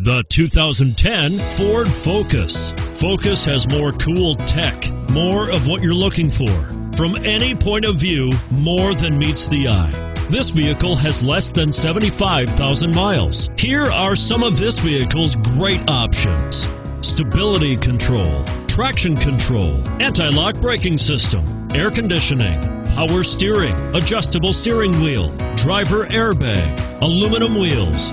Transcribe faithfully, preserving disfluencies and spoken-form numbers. The two thousand ten Ford Focus. Focus has more cool tech, more of what you're looking for. From any point of view, more than meets the eye. This vehicle has less than seventy-five thousand miles. Here are some of this vehicle's great options: stability control, traction control, anti-lock braking system, air conditioning, power steering, adjustable steering wheel, driver airbag, aluminum wheels,